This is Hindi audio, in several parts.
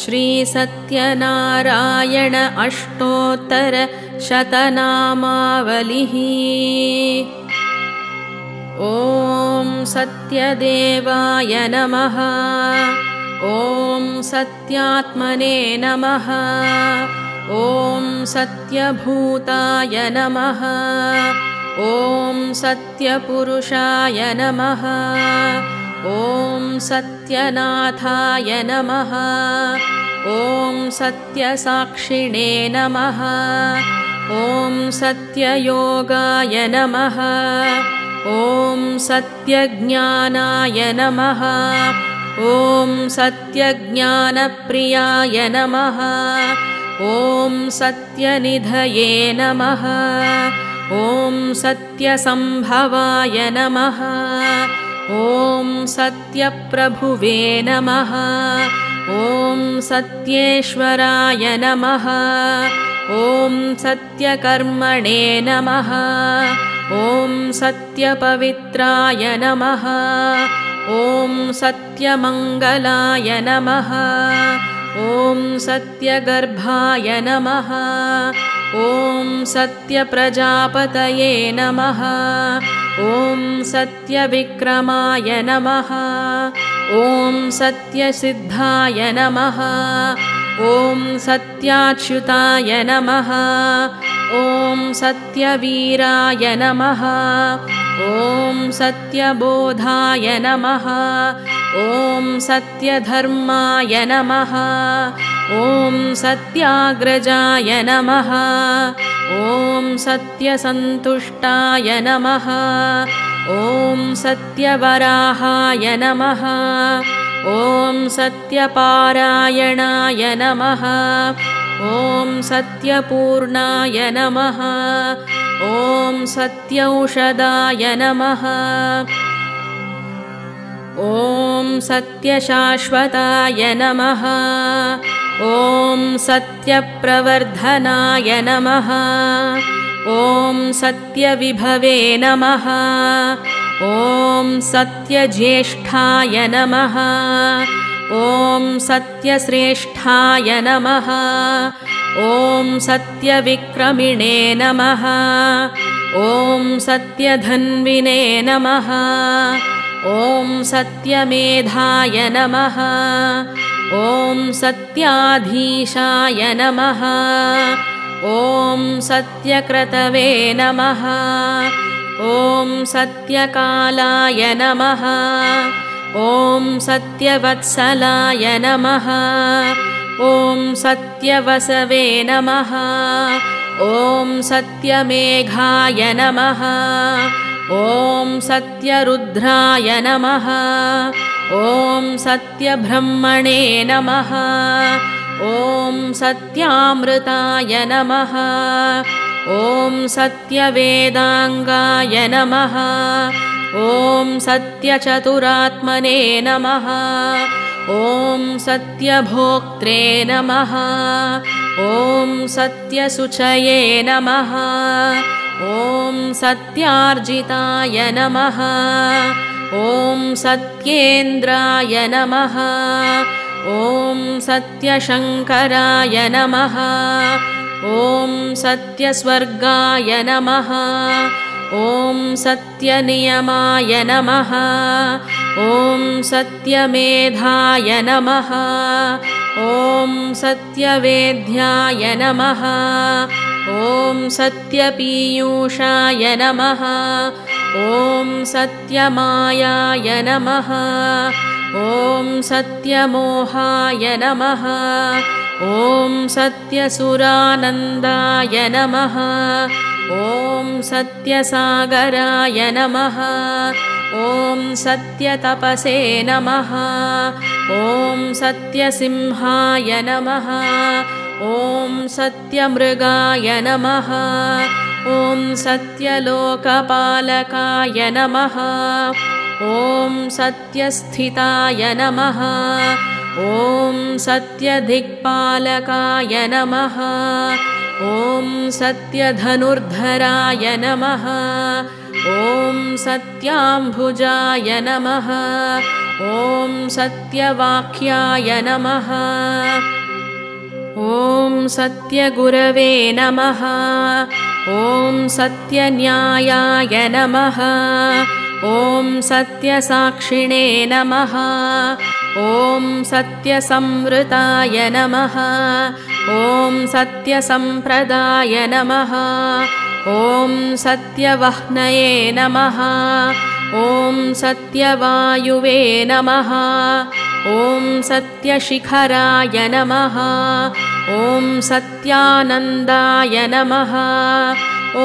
श्री सत्यनारायण अष्टोत्तर शतनामावलिः। ओम सत्यदेवाय नमः। ओम सत्यात्मने नमः। ओम सत्यभूताय नमः। ओम सत्यपुरुषाय नमः। ओम सत्यनाथाय नमः। ओम सत्यसाक्षिणे नमः। ओम सत्ययोगाय नमः। ओम सत्यज्ञानाय नमः। ओम सत्यज्ञानप्रियाय नमः। ओम सत्यनिधये नमः। ओम सत्यसंभवाय नमः। ओम सत्यप्रभुवे नमः। ओम सत्येश्वराय नमः। ओम सत्यकर्मणे नमः। ओम सत्यपवित्राय नमः। ओम सत्यमंगलाय नमः। ओम सत्यगर्भाय नमः। ओम सत्यप्रजापतये नमः। ओम सत्यविक्रमाय नमः। ओम सत्यसिद्धाय नमः। ओम सत्याच्युताय नमः। ओम सत्यवीराय नमः। ओम सत्यबोधाय नमः। ओम सत्यधर्माय नमः। ओम सत्याग्रजाय नमः। ओम सत्यसंतुष्टाय नमः। ओम सत्यवराहाय नमः। ओम सत्यपारायणाय नमः। ओम सत्यपूर्णाय नमः। ओम सत्यौषधाय नमः। ओम सत्यशाश्वताय नमः। ओम सत्यप्रवर्धनाय नमः। ओम सत्यविभवे नमः। ओम सत्यज्येष्ठाय नमः। ओम सत्यश्रेष्ठाय नमः। ओम सत्यविक्रमिणे नमः। ओम सत्यधन्विने नमः। ओम सत्यमेधाय नमः। ओम सत्याधीशाय नमः। ओम सत्यक्रतवे नमः। ओम सत्यकालाय नमः। ओम सत्यवत्सलाय नमः। ओम सत्यवसवे नमः। ओम सत्यमेघाय नमः। ओम सत्यरुद्राय नमः। ओम सत्यब्रह्मणे नमः। ओम सत्यामृताय नमः। ओम सत्यवेदांगाय नमः। ओम सत्यचतुरात्मने नमः। ओम सत्यभोक्त्रे नमः। ओम सत्यसुचये नमः। ओम सत्यार्जिताय नमः। ओम सत्येन्द्राय नमः। ओम सत्यशंकराय नमः। ओम सत्यस्वर्गाय नमः। ओम सत्यनियमाय नमः। ओम सत्यमेधाय नमः। ओम सत्यवेद्याय नमः। ओम सत्यपीयूषाय नमः। ओम सत्यमायाय नमः। ओम सत्यमोहाय नमः। ओम सत्यसुरानंदाय नमः। ओम सत्यसागराय नमः। ओम सत्यतपसे नमः। ओम सत्यसिंहाय नमः। ओम सत्यमृगाय नमः। ओम सत्यलोकपालकाय नमः। ओम सत्यस्थिताय नमः। ओम सत्यदिक्पालकाय नमः। ओम सत्यधनुर्धराय नमः। ओम सत्याम्भुजाय नमः। ॐ सत्यवाक्याय नमः। ॐ सत्यगुरवे नमः। ॐ सत्यन्यायाय नमः। ॐ सत्यसाक्षिणे नमः। ॐ सत्यसंवृताय नमः। ॐ सत्यसंप्रदाय नमः। ॐ सत्यवह्नये नमः। ॐ सत्यवायुवे नमः। ॐ सत्यशिखराय नमः। ॐ सत्यानन्दाय नमः।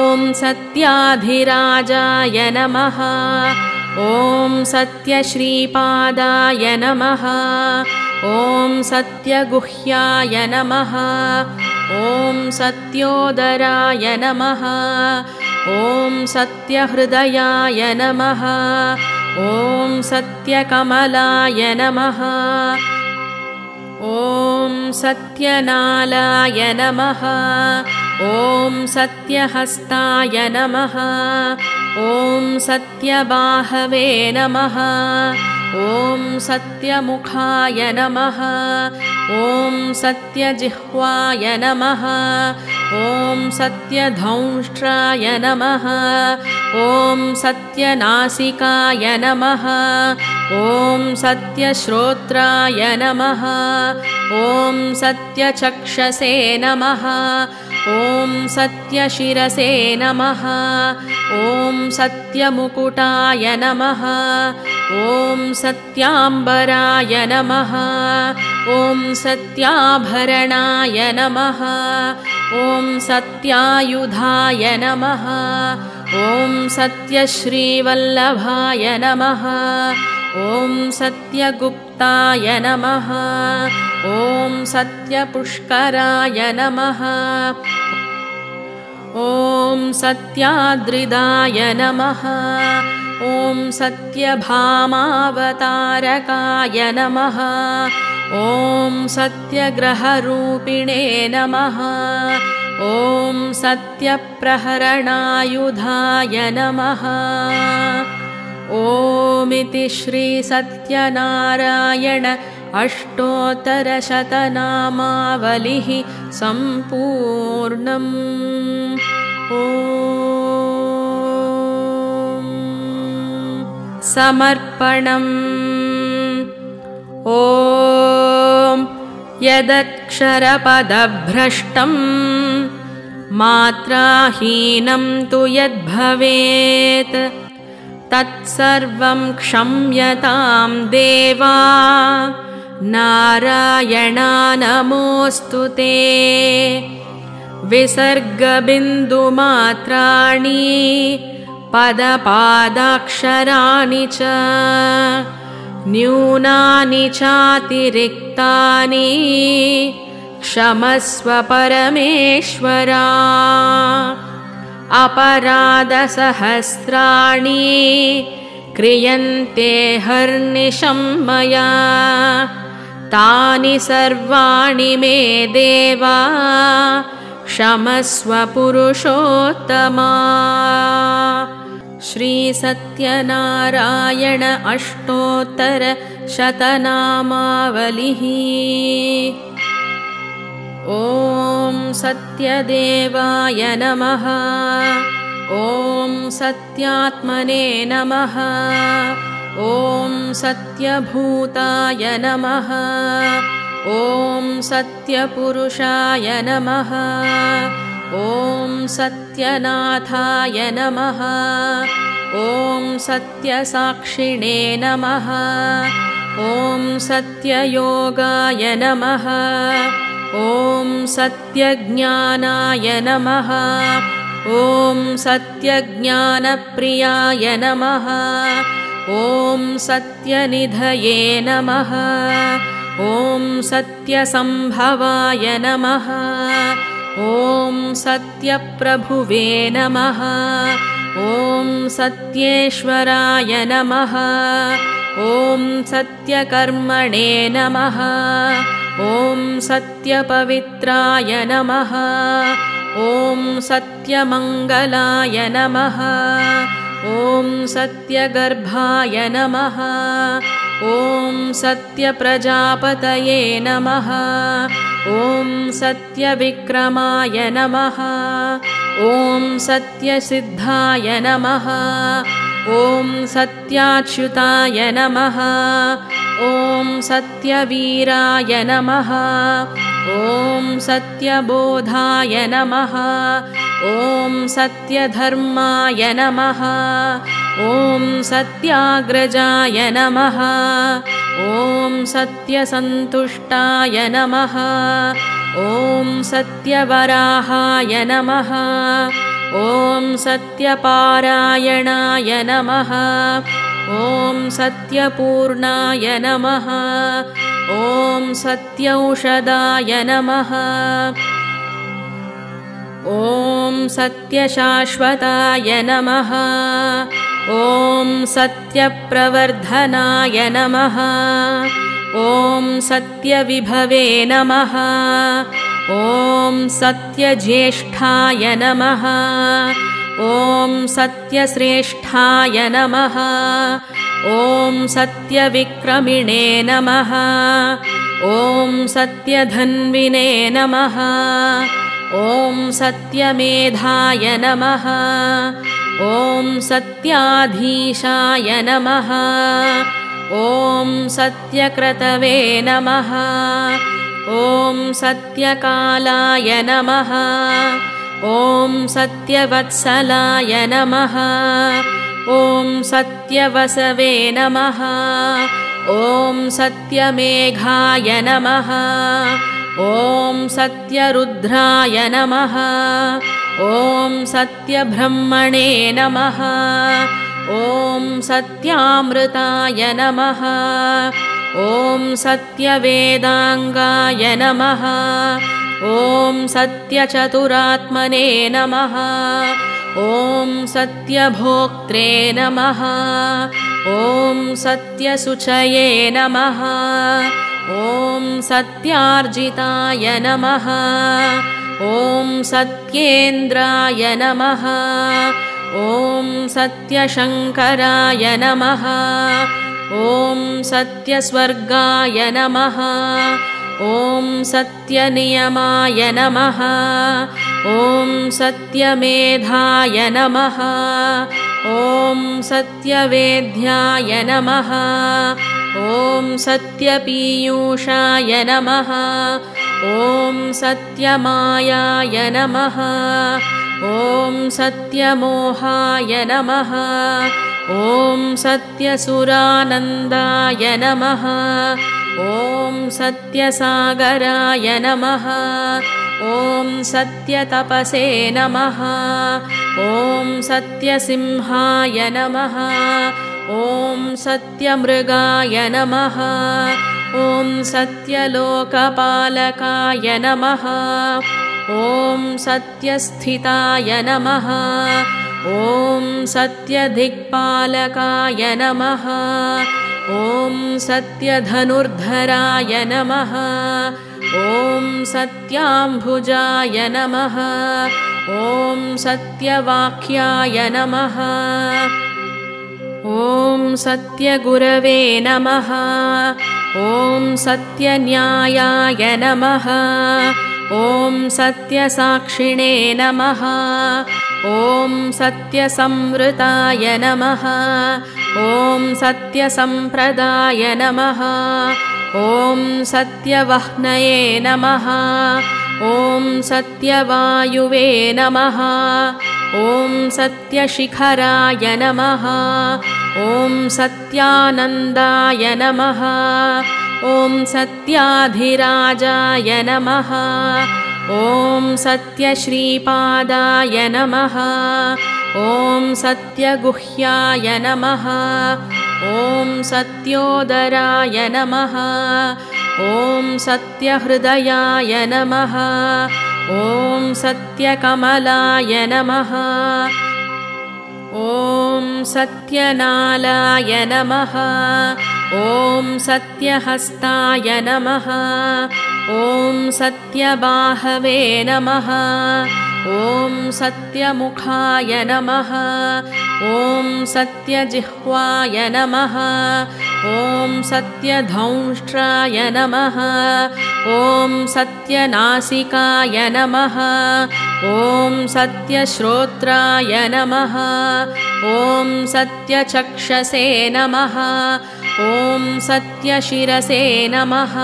ॐ सत्याधिराजाय नमः। ॐ सत्यश्रीपादाय नमः। ॐ सत्यगुह्याय नमः। ॐ सत्योदराय नमः। ॐ सत्यहृदयाय नमः। ॐ सत्यकमलाय नमः। ॐ सत्यनालाय नमः। ॐ सत्यहस्ताय नमः। ॐ सत्यबाहवे नमः। ॐ सत्यमुखाय नमः। ॐ सत्यजिह्वाय नमः। ॐ सत्यधौष्ट्राय नमः। ॐ सत्यनासिकाय नमः। ॐ सत्यश्रोत्राय नमः। ॐ सत्यचक्षसे नमः। ॐ सत्यशिरसे नमः। ॐ सत्यमुकुटाय नमः। ॐ सत्याम्बराय नमः। ॐ सत्याभरणाय नमः। ॐ सत्यायुधाय नमः। ॐ सत्यश्रीवल्लभाय नमः। ॐ सत्यगुप्ताय नमः। ॐ सत्यपुष्कराय नमः। ॐ सत्याद्रिदाय नमः। ॐ सत्यभामावतारकाय नमः। ॐ सत्यग्रहरूपिणे नमः। ॐ सत्यप्रहरणायुधाय नमः। ॐ इति श्री सत्यनारायण अष्टोत्तरशतनामावलिः सम्पूर्णम्। ॐ समर्पणम्। ॐ यदक्षरपदभ्रष्टं मात्राहीनं तु यद्भवेत् तत्सर्वं क्षम्यतां देवा। नारायणा नमोऽस्तु ते। विसर्गबिन्दुमात्राणि पदपादाक्षराणि च न्यूनानि चातिरिक्तानि क्षमस्व परमेश्वरा। अपराधसहस्राणि क्रियन्ते हर्निशं मया। तानि सर्वाणि मे देवा क्षमस्व पुरुषोत्तमा। श्री सत्यनारायण अष्टोत्तर शतनामावलिः। ॐ सत्यदेवाय नमः। ॐ सत्यात्मने नमः। ॐ सत्यभूताय नमः। ॐ सत्यपुरुषाय नमः। ॐ सत्यनाथाय नमः। ॐ सत्यसाक्षिणे नमः। ॐ सत्ययोगाय नमः। ॐ सत्यज्ञानाय नमः। ॐ सत्यज्ञानप्रियाय नमः। ॐ सत्यनिधये नमः। ॐ सत्यसम्भवाय नमः। ॐ सत्यप्रभुवे नमः। ॐ सत्येश्वराय नमः। ॐ सत्यकर्मणे नमः। ॐ सत्यपवित्राय नमः। ॐ सत्यमङ्गलाय नमः। ॐ सत्यगर्भाय नमः। ॐ सत्यप्रजापतये नमः। ॐ सत्यविक्रमाय नमः। ॐ सत्यसिद्धाय नमः। ॐ सत्याच्युताय नमः। ॐ सत्यवीराय नमः। ॐ सत्यबोधाय नमः। ॐ सत्यधर्माय नमः। ॐ सत्याग्रजाय नमः। ॐ सत्यसन्तुष्टाय नमः। ॐ सत्यवराहाय नमः। ॐ सत्यपारायणाय नमः। ॐ सत्यपूर्णाय नमः। ॐ सत्यौषधाय नमः। ॐ सत्यशाश्वताय नमः। ॐ सत्यप्रवर्धनाय नमः। ॐ सत्यविभवे नमः। ॐ सत्यज्येष्ठाय नमः। ॐ सत्यश्रेष्ठाय नमः। ॐ सत्यविक्रमिणे नमः। ॐ सत्यधन्विने नमः। ॐ सत्यमेधाय नमः। ॐ सत्याधीशाय नमः। ॐ सत्यक्रतवे नमः। ॐ सत्यकालाय नमः। ॐ सत्यवत्सलाय नमः। ॐ सत्यवसवे नमः। ॐ सत्यमेघाय नमः। ॐ सत्यरुद्राय नमः। ॐ सत्यब्रह्मणे नमः। ॐ सत्यामृताय नमः। ॐ सत्यवेदाङ्गाय नमः। ॐ सत्यचतुरात्मने नमः। ॐ सत्यभोक्त्रे नमः। ॐ सत्यसुचये नमः। ॐ सत्यार्जिताय नमः। ॐ सत्येन्द्राय नमः। ॐ सत्यशङ्कराय नमः। ॐ सत्यस्वर्गाय नमः। ॐ सत्यनियमाय नमः। ॐ सत्यमेधाय नमः। ॐ सत्यवेद्याय नमः। ॐ सत्यपीयूषाय नमः। ॐ सत्यमायाय नमः। ॐ सत्यमोहाय नमः। ॐ सत्यसुरानन्दाय नमः। ॐ सत्यसागराय नमः। ॐ सत्यतपसे नमः। ॐ सत्यसिंहाय नमः। ॐ सत्यमृगाय नमः। ॐ सत्यलोकपालकाय नमः। ॐ सत्यस्थिताय नमः। ॐ सत्यदिक्पालकाय नमः। ॐ सत्यधनुर्धराय नमः। ॐ सत्याम्भुजाय नमः। ॐ सत्यवाक्याय नमः। ॐ सत्यगुरवे नमः। ॐ सत्यन्यायाय नमः। ॐ सत्यसाक्षिणे नमः। ॐ सत्यसंवृताय नमः। ॐ सत्यसंप्रदाय नमः। ॐ सत्यवह्नये नमः। ॐ सत्यवायुवे नमः। ॐ सत्यशिखराय नमः। ॐ सत्यानन्दाय नमः। ॐ सत्याधिराजाय नमः। ॐ सत्यश्रीपादाय नमः। ॐ सत्यगुह्याय नमः। ॐ सत्योदराय नमः। ॐ सत्यहृदयाय नमः। ॐ सत्यकमलाय नमः। ॐ सत्यनालाय नमः। ॐ सत्यहस्ताय नमः। ॐ सत्यबाहवे नमः। ओम सत्यमुखाय नमः। ओम सत्यजिह्वाय नमः। ओम सत्यधौंष्ट्राय नमः। ओम सत्यनासिकाय नमः। ओम सत्यश्रोत्राय नमः। ओम सत्यचक्षसे नमः। ओम सत्यशिरसे नमः।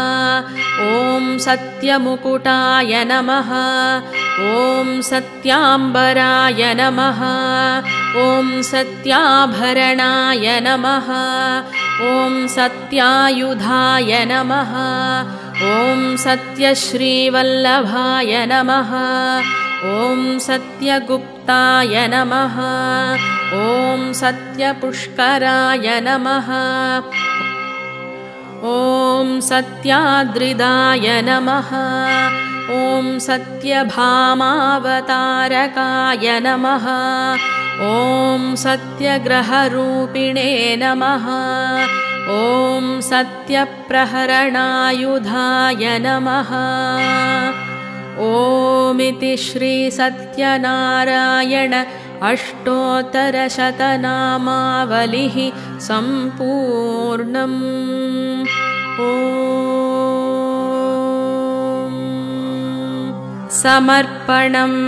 ओम सत्यमुकुटाय नमः। ओम सत्यांबराय नमः। ओम सत्याभरणाय नमः। ओम सत्यायुधाय नमः। ओम सत्यश्रीवल्लभाय नमः। ओम सत्यगुप्ताय नमः। ओम सत्यपुष्कराय नमः। ओम सत्याद्रिदाय नमः। ओम सत्यभामावतारकाय नमः। ओम सत्यग्रहरूपिणे नमः। ओम सत्यप्रहरणायुधाय नमः। ओम इति श्री सत्यनारायण अष्टोत्तरशतनामावलिः सम्पूर्णम्। ओम समर्पणम्।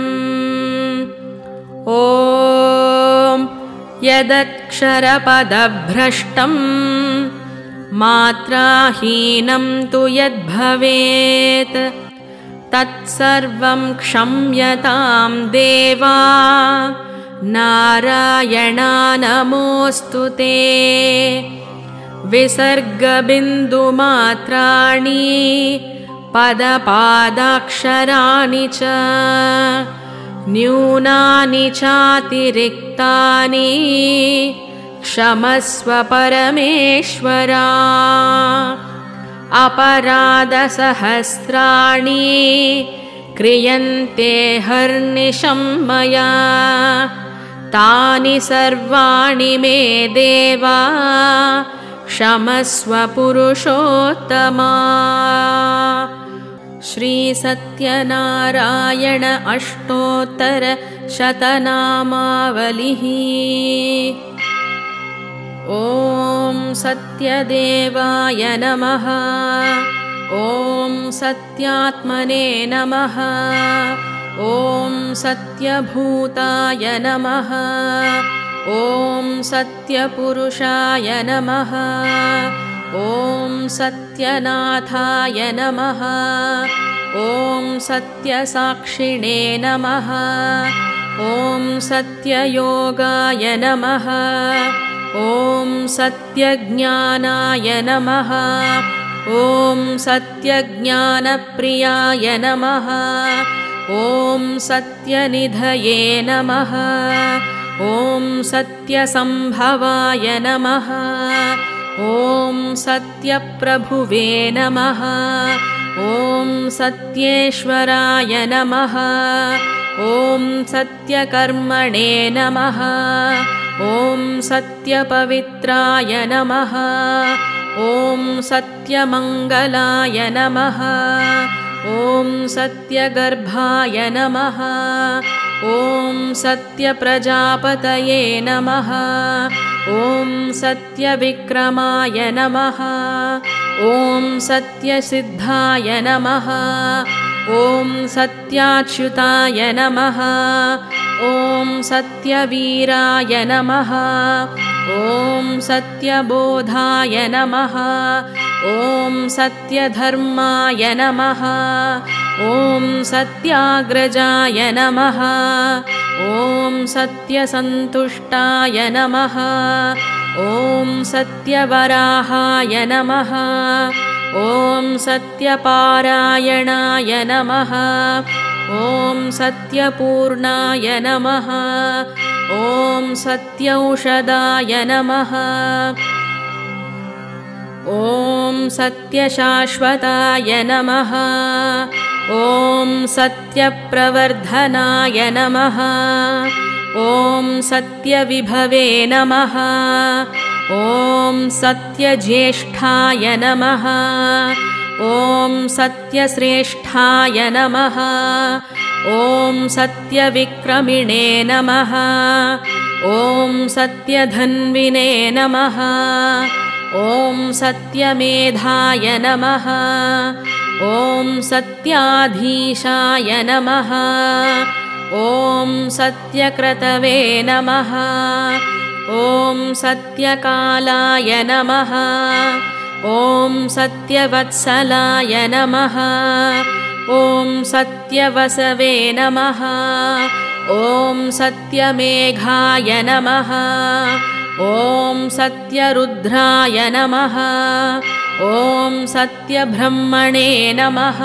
ओम यदक्षरपदभ्रष्टं मात्राहीनं तु यद्भवेत् तत्सर्वं क्षम्यतां देवा। नारायणा नमोऽस्तु ते। विसर्गबिन्दुमात्राणि पदपादाक्षराणि च न्यूनानि चातिरिक्तानि क्षमस्व परमेश्वरा। अपराधसहस्राणि क्रियन्ते हर्निशं मया। तानि सर्वाणि मे देवा क्षमस्व पुरुषोत्तमा। श्री सत्यनारायण अष्टोत्तर शतनामावलिः। ओम सत्यदेवाय नमः। ओम सत्यात्मने नमः। ओम सत्यभूताय नमः। ओम सत्यपुरुषाय नमः। ओम सत्यनाथाय नमः। ओम सत्यसाक्षिणे नमः। ओम सत्ययोगाय नमः। ओम सत्यज्ञानाय नमः। ओम सत्यज्ञानप्रियाय नमः। ओम सत्यनिधये नमः। ओम सत्यसंभवाय नमः। ओम सत्यप्रभुवे नमः। ओम सत्येश्वराय नमः। ओम सत्यकर्मणे नमः। ओम सत्यपवित्राय नमः। ओम सत्यमंगलाय नमः। ओम सत्यगर्भाय नमः। ओम सत्यप्रजापतये नमः। ओम सत्यविक्रमाय नमः। ओम सत्यसिद्धाय नमः। ओम सत्याच्युताय नमः। ओम सत्यवीराय नमः। ओम सत्यबोधाय नमः। ओम सत्यधर्माय नमः। ओम सत्याग्रजाय नमः। ओम सत्यसंतुष्टाय नमः। ओम सत्यवराहाय नमः। ओम सत्यपारायणाय नमः। ओम सत्यपूर्णाय नमः। ओम सत्यौषधाय नमः। ओम सत्यशाश्वताय नमः। ओम सत्यप्रवर्धनाय नमः। ओम सत्यविभवे नमः। ओम सत्यज्येष्ठाय नमः। ओम सत्यश्रेष्ठाय नमः। ओम सत्यविक्रमिणे नमः। ओम सत्यधन्विने नमः। ओम सत्यमेधाय नमः। ओम सत्याधीशाय नमः। ओम सत्यक्रतवे नमः। ओम सत्यकालाय नमः। ओम सत्यवत्सलाय नमः। ओम सत्यवसवे नमः। ओम सत्यमेघाय नमः। ओम सत्यरुद्राय नमः। ओम सत्यब्रह्मणे नमः।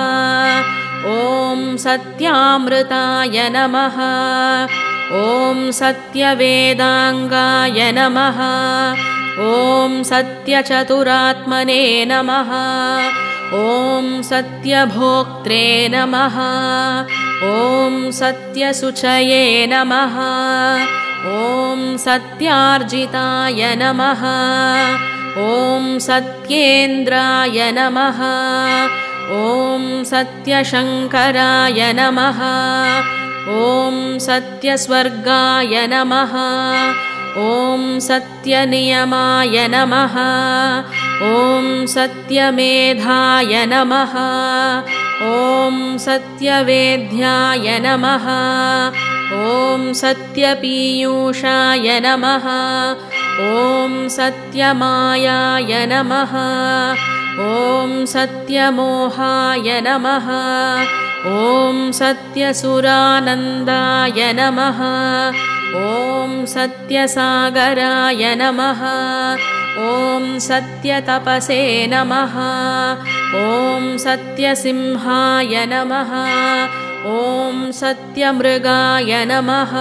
ओम सत्यामृताय नमः। ओम सत्यवेदांगाय नमः। ओम सत्यचतुरात्मने नमः। ओम सत्यभोक्त्रे नमः। ओम सत्यसुचये नमः। ओम सत्यार्जिताय नमः। ओम सत्येन्द्राय नमः। ओम सत्यशंकराय नमः। ओम सत्यस्वर्गाय नमः। ओम सत्यनियमाय नमः। ओम सत्यमेधाय नमः। ओम सत्यवेद्याय नमः। ओम सत्यपीयूषाय नमः। ओम सत्यमायाय नमः। ओम सत्यमोहाय नमः। ओम सत्यसुरानन्दाय नमः। ओम सत्यसागराय नमः। ओम सत्यतपसे नमः। ओम सत्यसिंहाय नमः। ओम सत्यमृगाय नमः।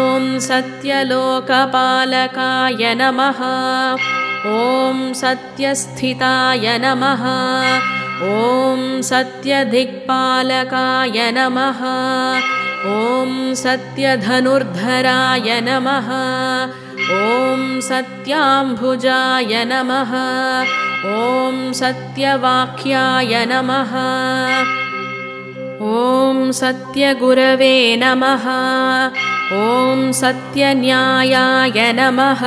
ओम सत्यलोकपालकाय नमः। ओम सत्यस्थिताय नमः। ओम सत्यदिक्पालकाय नमः। ओम सत्यधनुर्धराय नमः। ओम सत्याम्भुजाय नमः। ओम सत्यवाक्याय नमः। ओम सत्यगुरवे नमः। ओम सत्यन्यायाय नमः।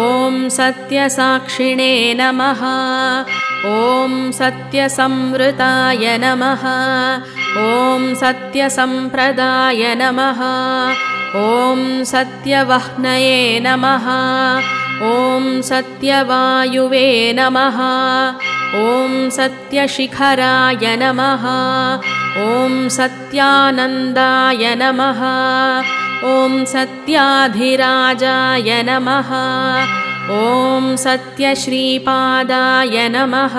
ओम सत्यसाक्षिणे नमः। ओम सत्यसंवृताय नमः। ओम सत्यसंप्रदाय नमः। ओम सत्यवह्नये नमः। ओम सत्यवायुवे नमः। ओम सत्यशिखराय नमः। ओम सत्यानन्दाय नमः। ओम सत्याधिराजाय नमः। ओम सत्यश्रीपादाय नमः।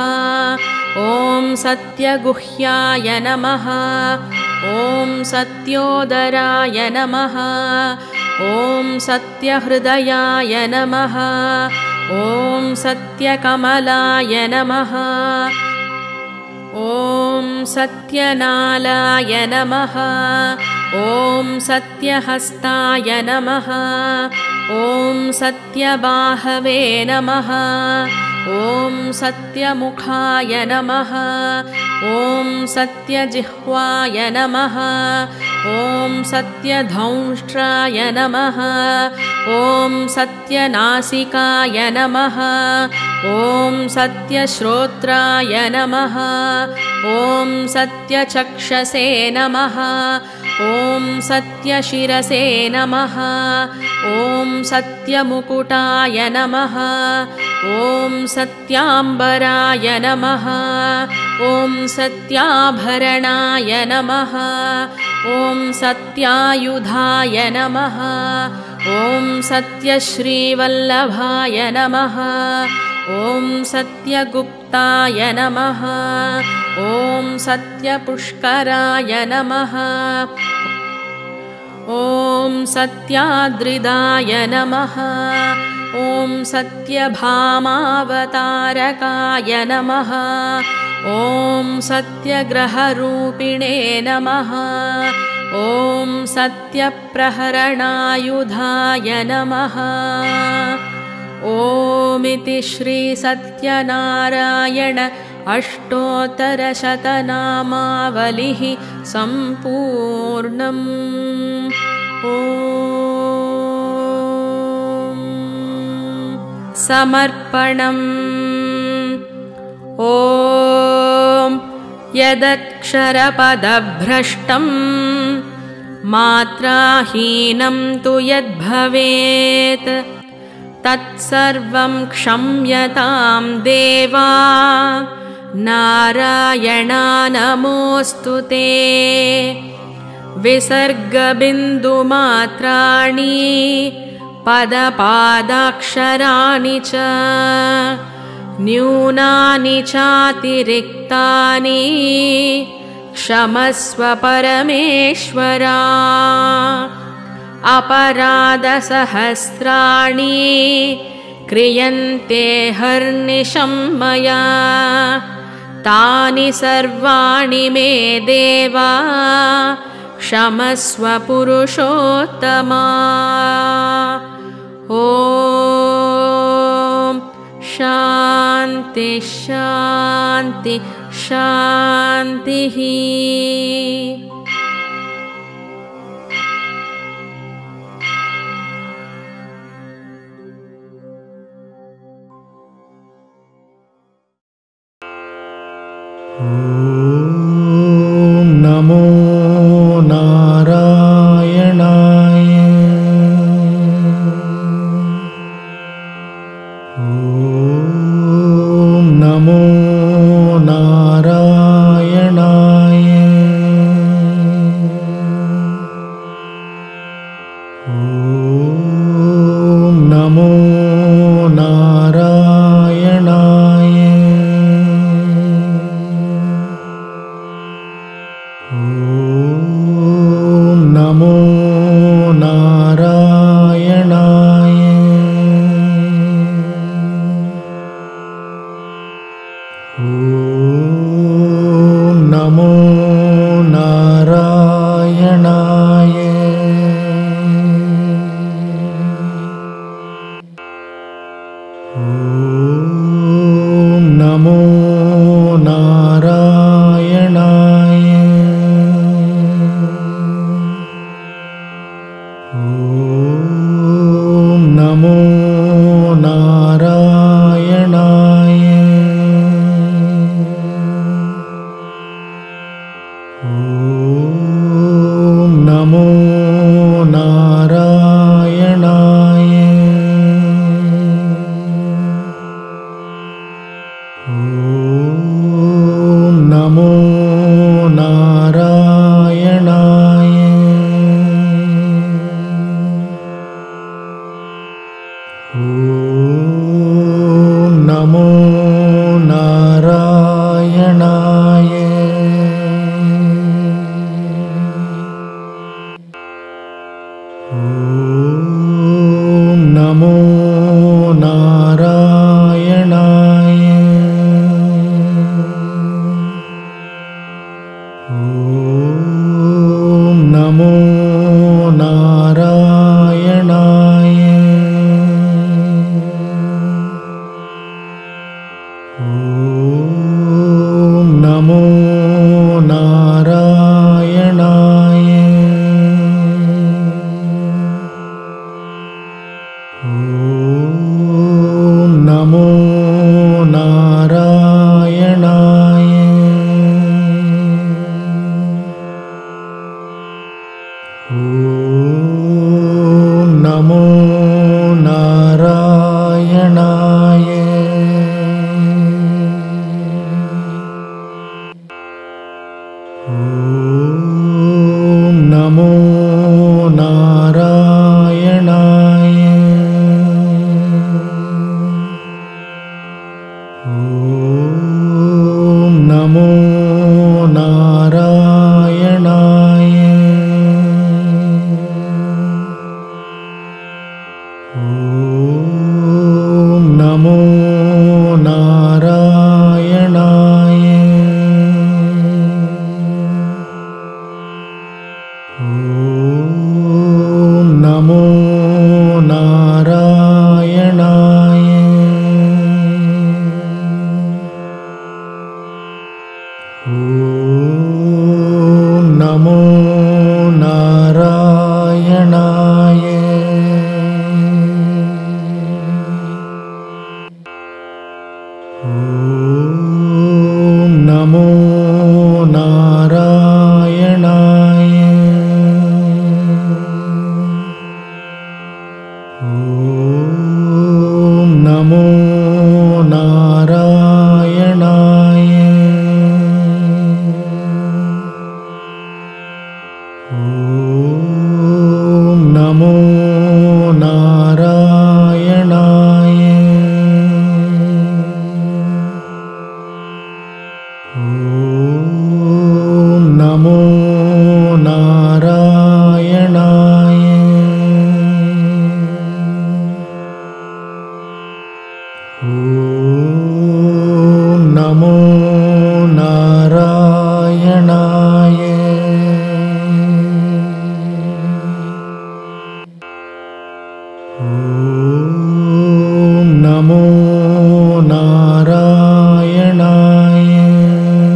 ओम सत्यगुह्याय नमः। ओम सत्योदराय नमः। ओम सत्यहृदयाय नमः। ओम सत्यकमलाय नमः। ओम सत्यनालाय नमः। ओम सत्यहस्ताय नमः। ओम सत्यबाहवे नमः। ओम सत्यमुखाय नमः। ओम सत्यजिह्वाय नमः। ओम सत्यधौष्ट्राय नमः। ओम सत्यनासिकाय नमः। ओम सत्यश्रोत्राय नमः। ओम सत्यचक्षसे नमः। ओम सत्यशिरसे नमः। ओम सत्यमुकुटाय नमः। ओम सत्याम्बराय नमः। ओम सत्याभरणाय नमः। ओम सत्यायुधाय नमः। ओम सत्यश्रीवल्लभाय नमः। ओम सत्यगुप्ताय नमः। ओम सत्यपुष्कराय नमः। ओम सत्याद्रिदाय नमः। ओम सत्यभामावतारकाय नमः। ओम सत्यग्रहरूपिणे नमः। ओम सत्यप्रहरणायुधाय नमः। ओम इति श्री सत्यनारायण अष्टोत्तरशतनामावलिः सम्पूर्णम्। ॐ समर्पणम्। ॐ यदक्षरपदभ्रष्टम् मात्राहीनं तु यद्भवेत् तत्सर्वं क्षम्यतां देवा। नारायणा नमोऽस्तु ते। विसर्गबिन्दुमात्राणि पदपादाक्षराणि च न्यूनानि चातिरिक्तानि क्षमस्व परमेश्वरा। अपराधसहस्राणि क्रियन्ते हर्निशं मया। तानि सर्वाणि मे देवा क्षमस्व पुरुषोत्तमा। ॐ शान्ति शान्ति शान्तिः। ॐ नमो नारायणाय। ॐ नमो नारायणाय। ॐ नमो नारायणाय। ॐ नमो नारायणाय। ॐ नमो नारायणाय। ॐ नमो नारायणाय। ॐ नमो नारायणाय। ॐ नमो नारायणाय। ॐ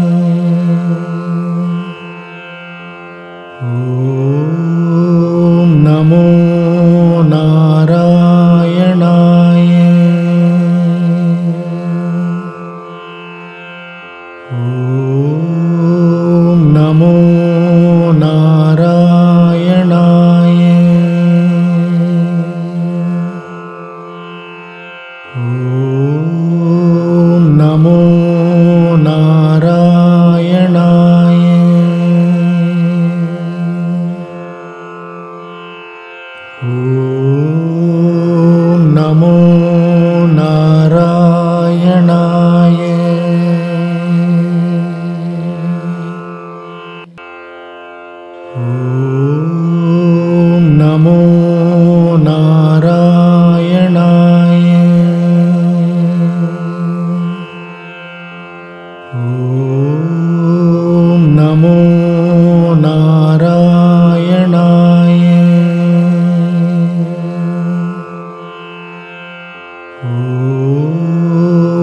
नमो नारायणाय। ॐ नमो नारायणाय। ॐ नमो नारायणाय। ॐ नमो नारायणाय। ॐ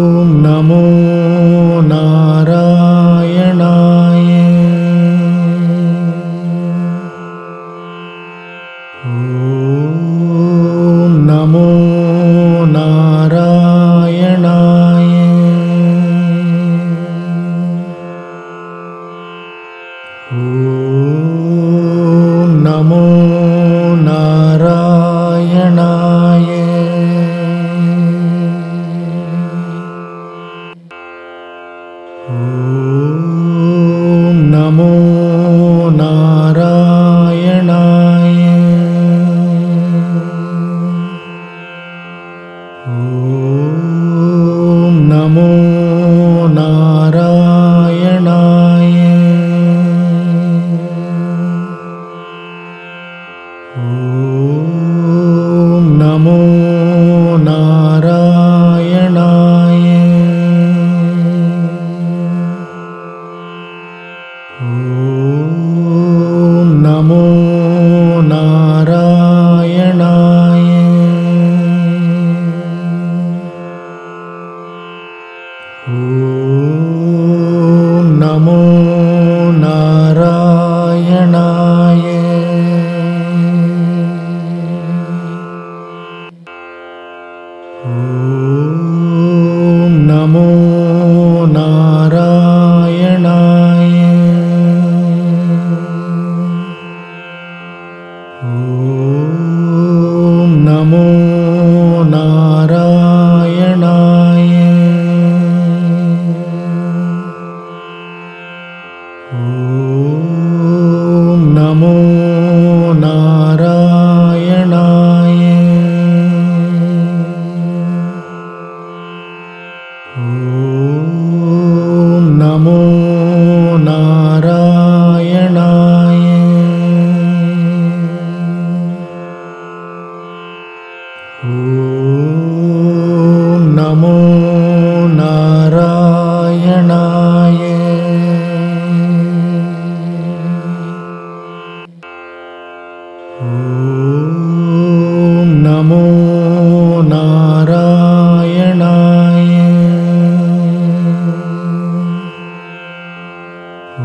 नमो नारायणाय। ॐ नमो नारायणाय। ॐ नमो नारायणाय। ॐ नमो नारायणाय। ॐ नमो नारायणाय। ॐ नमो नारायणाय। ॐ नमो नारायणाय। ॐ नमो नारायणाय। ॐ नमो नारायणाय। ॐ नमो नारायणाय। ॐ नमो नारायणाय। ॐ नमो नारायणाय। ॐ नमो नारायणाय। ॐ नमो नारायणाय। ॐ नमो नारायणाय। ॐ नमो नारायणाय। ॐ नमो नारायणाय। ॐ नमो नारायणाय। ॐ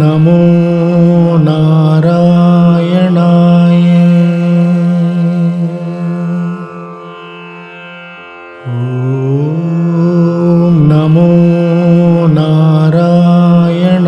नमो नारायणाय ॐ नमो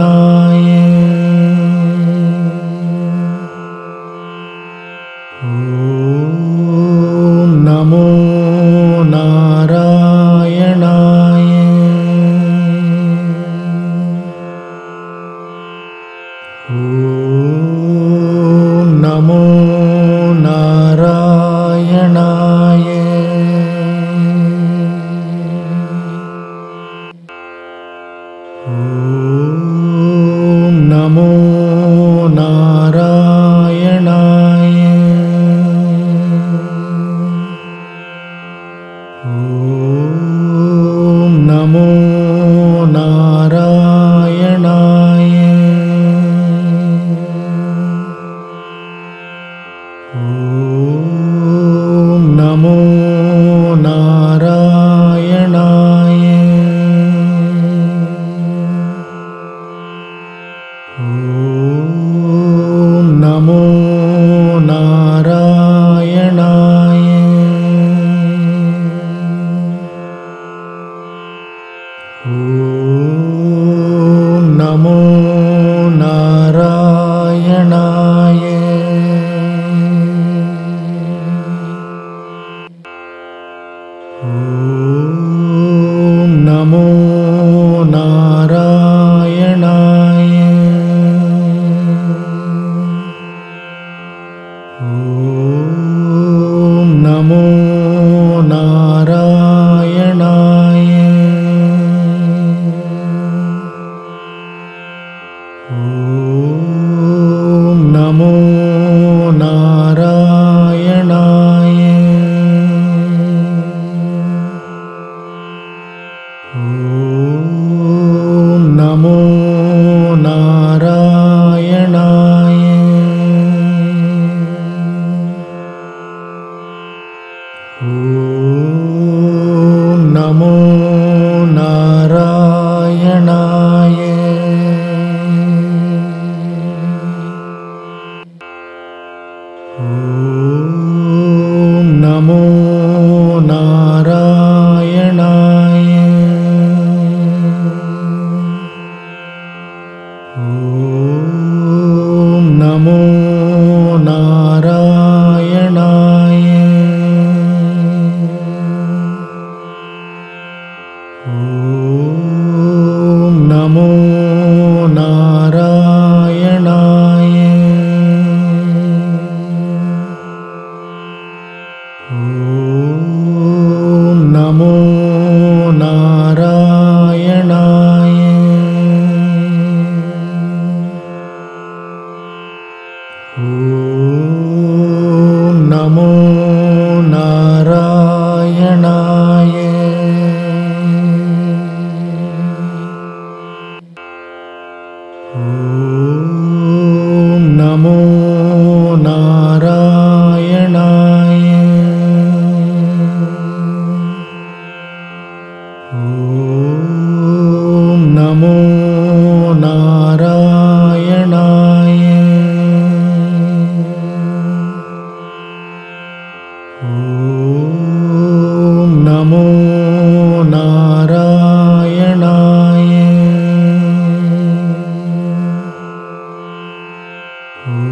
नारायणाय ॐ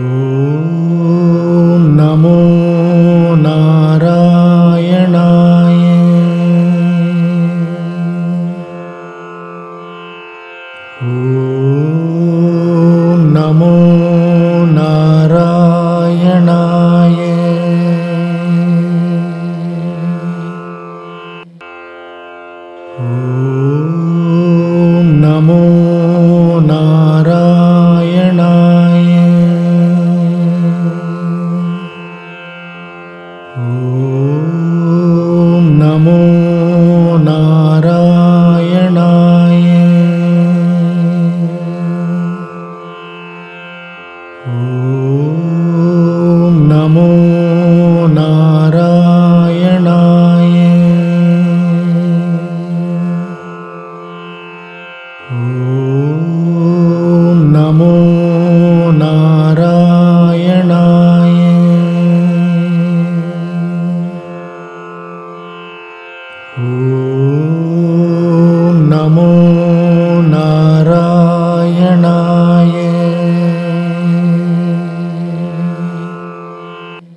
नमो नारायणाय